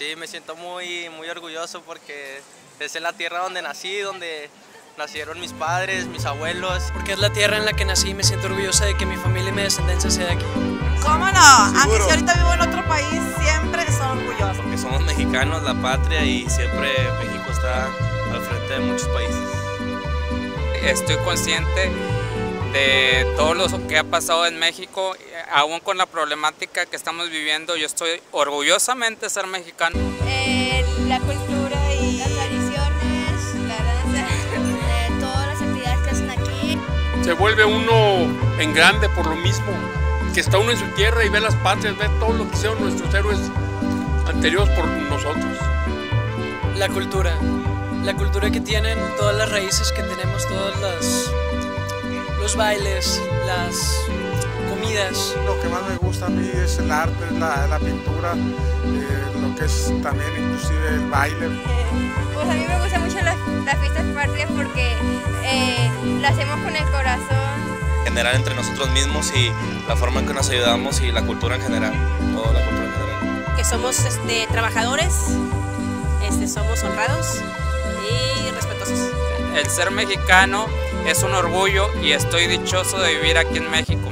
Sí, me siento muy orgulloso porque es en la tierra donde nací, donde nacieron mis padres, mis abuelos. Porque es la tierra en la que nací y me siento orgullosa de que mi familia y mi descendencia sea de aquí. ¿Cómo no? Aunque si ahorita vivo en otro país, siempre son orgullosos. Porque somos mexicanos, la patria, y siempre México está al frente de muchos países. Estoy consciente de todo lo que ha pasado en México, aún con la problemática que estamos viviendo. Yo estoy orgullosamente de ser mexicano. La cultura y las tradiciones, la danza, todas las actividades que hacen aquí. Se vuelve uno en grande por lo mismo, que está uno en su tierra y ve las patrias, ve todo lo que hicieron nuestros héroes anteriores por nosotros. La cultura que tienen, todas las raíces que tenemos, todas las... los bailes, las comidas. Lo que más me gusta a mí es el arte, la pintura, lo que es también inclusive el baile. Pues a mí me gustan mucho las fiestas patrias porque las hacemos con el corazón. Generar entre nosotros mismos y la forma en que nos ayudamos y la cultura en general, toda la cultura en general. Que somos trabajadores, somos honrados y respetuosos. El ser mexicano es un orgullo y estoy dichoso de vivir aquí en México.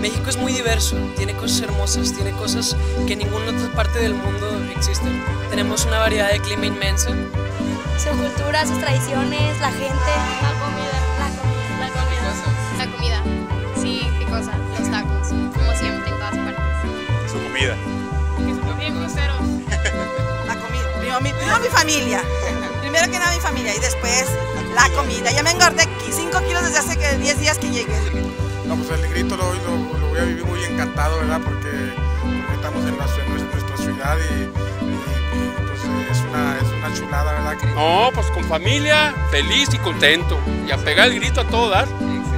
México es muy diverso, tiene cosas hermosas, tiene cosas que en ninguna otra parte del mundo existen. Tenemos una variedad de clima inmensa. Su cultura, sus tradiciones, la gente. La comida. Sí, qué cosa. Los tacos, como siempre, en todas partes. Su comida. Que se ponen groseros. La comida. Primero mi familia. Primero que nada mi familia y después la comida. Ya me engordé 5 kilos desde hace 10 días que llegué. No, pues el grito lo voy a vivir muy encantado, ¿verdad? Porque estamos en nuestra ciudad y pues es una chulada, ¿verdad? No, pues con familia, feliz y contento. Y a pegar el grito a todo dar,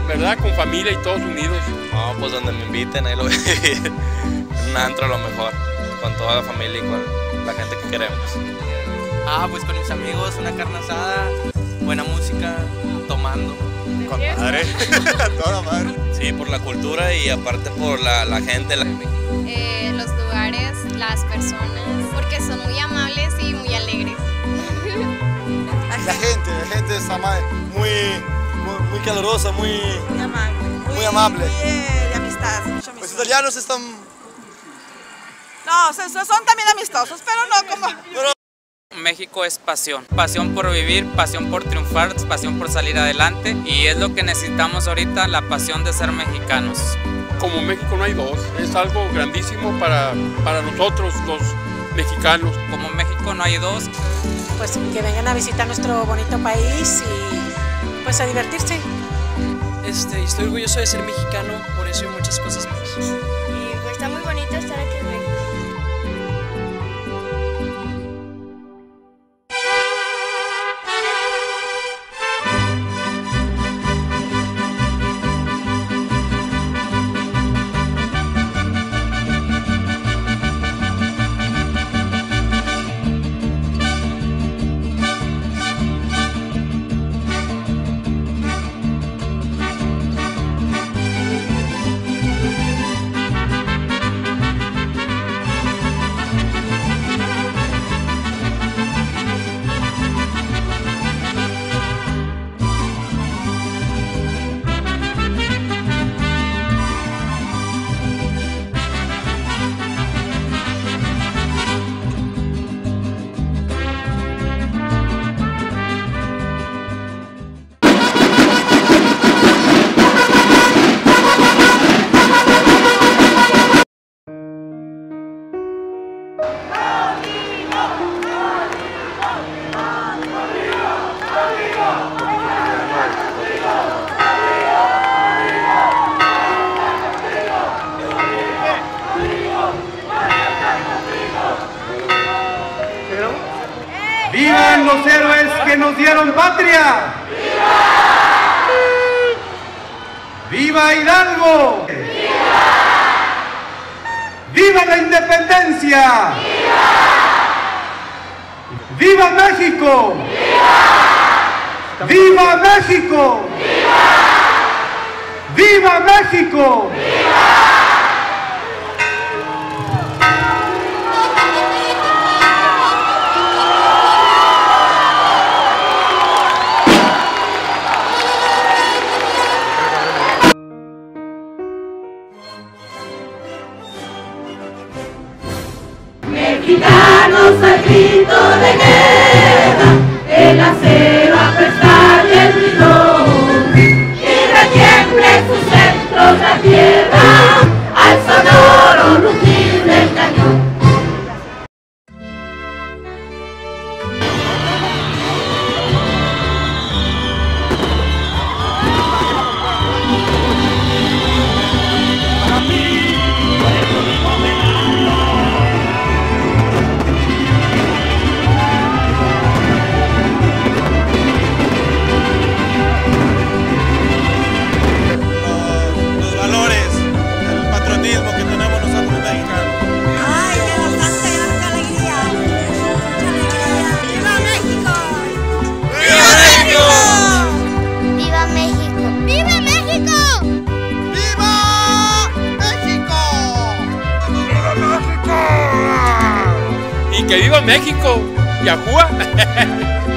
¿verdad? Con familia y todos unidos. No, pues donde me inviten, ahí lo voy a vivir. En un antro a lo mejor, con toda la familia y con la gente que queremos. Pues con mis amigos, una carne asada, buena música, tomando. Con madre, toda madre. Sí, por la cultura y aparte por la gente. Los lugares, las personas, porque son muy amables y muy alegres. La gente es amable, muy calurosa, muy amable. Muy amable. De amistad, mucha amistad. Los italianos están... No, son también amistosos, pero no como... Pero... México es pasión, pasión por vivir, pasión por triunfar, pasión por salir adelante y es lo que necesitamos ahorita, la pasión de ser mexicanos. Como México no hay dos, es algo grandísimo para nosotros los mexicanos. Como México no hay dos. Pues que vengan a visitar nuestro bonito país y pues a divertirse. Estoy orgulloso de ser mexicano, por eso hay muchas cosas más. Y pues está muy bonito estar aquí en México. ¡Vivan los héroes que nos dieron patria! ¡Viva! ¡Viva Hidalgo! ¡Viva! ¡Viva la independencia! ¡Viva! ¡Viva México! ¡Viva! ¡Viva México! ¡Viva! ¡Viva México! ¡Viva! ¡Que viva México! ¡Yahua!